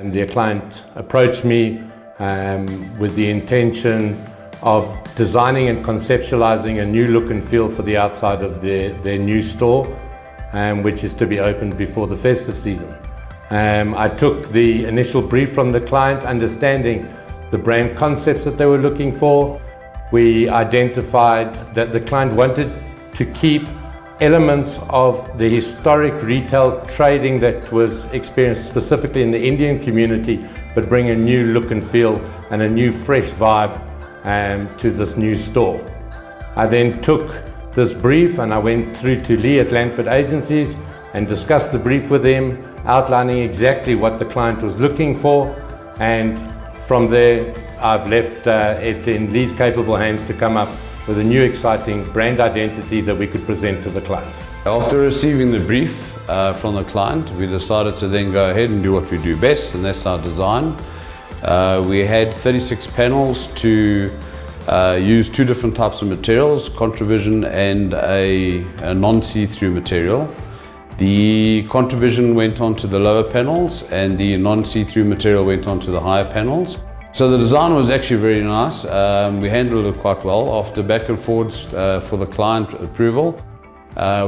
And the client approached me with the intention of designing and conceptualizing a new look and feel for the outside of their new store, which is to be opened before the festive season. I took the initial brief from the client, understanding the brand concepts that they were looking for. We identified that the client wanted to keep elements of the historic retail trading that was experienced specifically in the Indian community, but bring a new look and feel and a new fresh vibe to this new store. I then took this brief and I went through to Lee at Lanford Agencies and discussed the brief with him, outlining exactly what the client was looking for, and from there I've left it in Lee's capable hands to come up with a new exciting brand identity that we could present to the client. After receiving the brief from the client, we decided to then go ahead and do what we do best, and that's our design. We had 36 panels to use two different types of materials, ContraVision and a non-see-through material. The ContraVision went onto the lower panels and the non-see-through material went onto the higher panels. So the design was actually very nice. We handled it quite well after back and forwards for the client approval.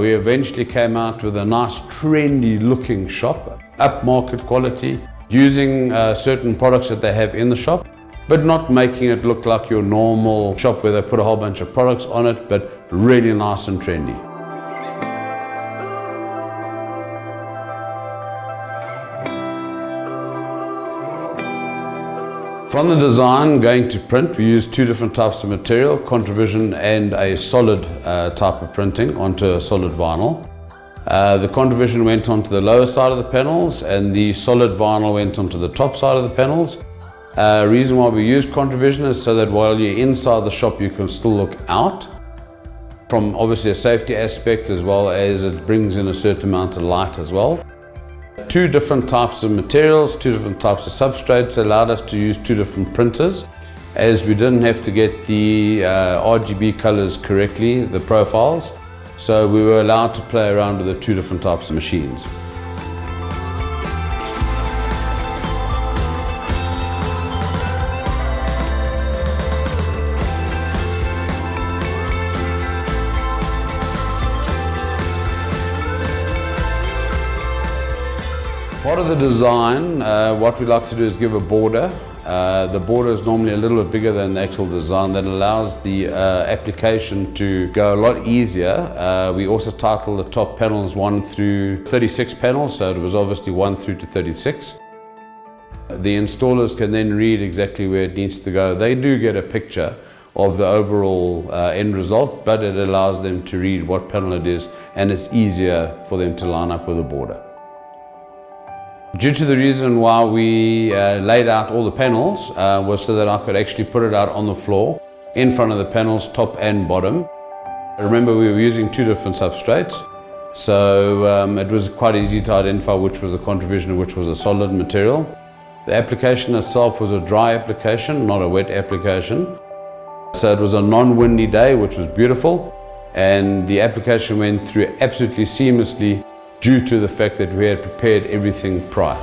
We eventually came out with a nice trendy looking shop, upmarket quality, using certain products that they have in the shop, but not making it look like your normal shop where they put a whole bunch of products on it, but really nice and trendy. From the design going to print, we used two different types of material, ContraVision and a solid type of printing onto a solid vinyl. The ContraVision went onto the lower side of the panels and the solid vinyl went onto the top side of the panels. The reason why we used ContraVision is so that while you're inside the shop you can still look out, from obviously a safety aspect, as well as it brings in a certain amount of light as well. Two different types of materials, two different types of substrates allowed us to use two different printers, as we didn't have to get the RGB colors correctly, the profiles, so we were allowed to play around with the two different types of machines. Part of the design, what we like to do is give a border. The border is normally a little bit bigger than the actual design. That allows the application to go a lot easier. We also title the top panels 1 through 36 panels, so it was obviously 1 through to 36. The installers can then read exactly where it needs to go. They do get a picture of the overall end result, but it allows them to read what panel it is, and it's easier for them to line up with a border. Due to the reason why we laid out all the panels was so that I could actually put it out on the floor in front of the panels, top and bottom. Remember, we were using two different substrates, so it was quite easy to identify which was the ContraVision and which was a solid material. The application itself was a dry application, not a wet application. So it was a non-windy day, which was beautiful, and the application went through absolutely seamlessly due to the fact that we had prepared everything prior.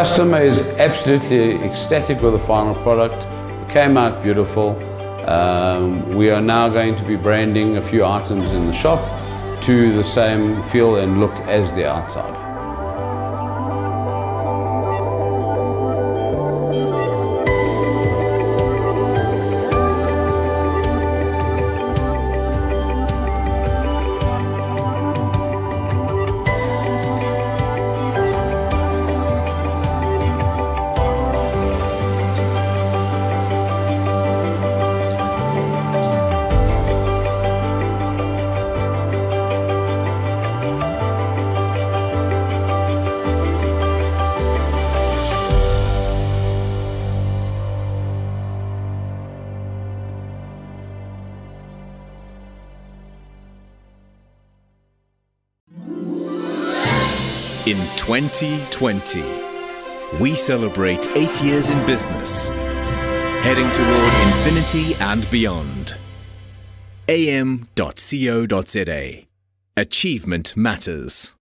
customer is absolutely ecstatic with the final product. It came out beautiful. We are now going to be branding a few items in the shop to the same feel and look as the outside. In 2020, we celebrate 8 years in business, heading toward infinity and beyond. am.co.za. Achievement Matters.